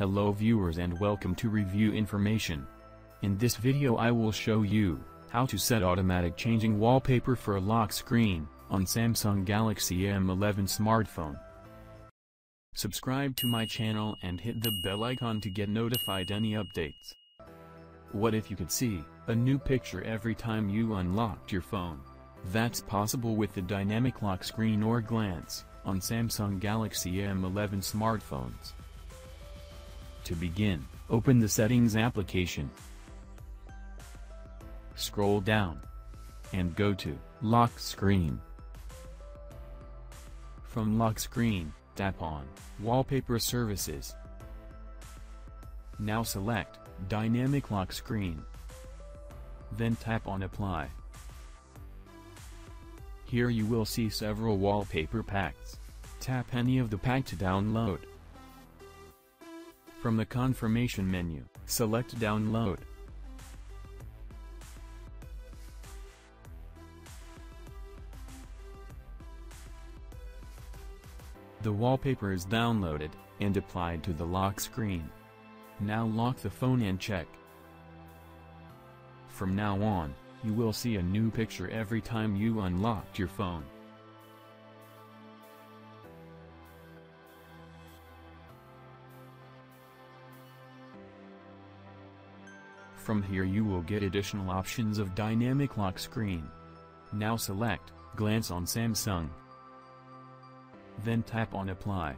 Hello viewers and welcome to Review Information. In this video I will show you how to set automatic changing wallpaper for a lock screen on Samsung Galaxy M11 smartphone. Subscribe to my channel and hit the bell icon to get notified any updates. What if you could see a new picture every time you unlocked your phone? That's possible with the Dynamic Lock Screen or Glance on Samsung Galaxy M11 smartphones. To begin, open the Settings application. Scroll down and go to Lock Screen. From Lock Screen, tap on Wallpaper Services. Now select Dynamic Lock Screen. Then tap on Apply. Here you will see several wallpaper packs. Tap any of the pack to download. From the confirmation menu, select Download. The wallpaper is downloaded and applied to the lock screen. Now lock the phone and check. From now on, you will see a new picture every time you unlocked your phone. From here you will get additional options of Dynamic Lock Screen. Now select Glance on Samsung. Then tap on Apply.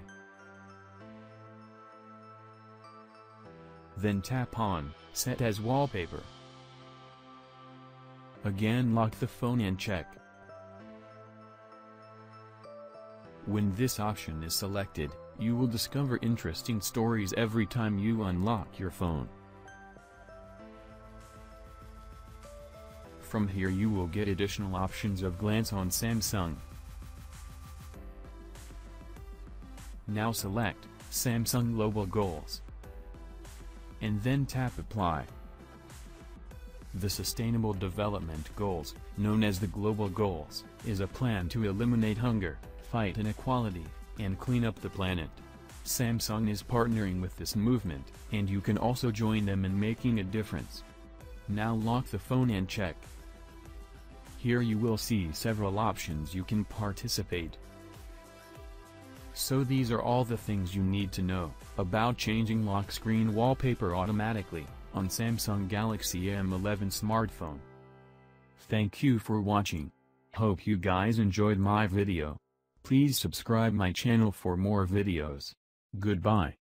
Then tap on Set as Wallpaper. Again lock the phone and check. When this option is selected, you will discover interesting stories every time you unlock your phone. From here you will get additional options of Glance on Samsung. Now select Samsung Global Goals. And then tap Apply. The Sustainable Development Goals, known as the Global Goals, is a plan to eliminate hunger, fight inequality, and clean up the planet. Samsung is partnering with this movement, and you can also join them in making a difference. Now lock the phone and check. Here you will see several options you can participate. So these are all the things you need to know about changing lock screen wallpaper automatically on Samsung Galaxy M11 smartphone. Thank you for watching. Hope you guys enjoyed my video. Please subscribe my channel for more videos. Goodbye.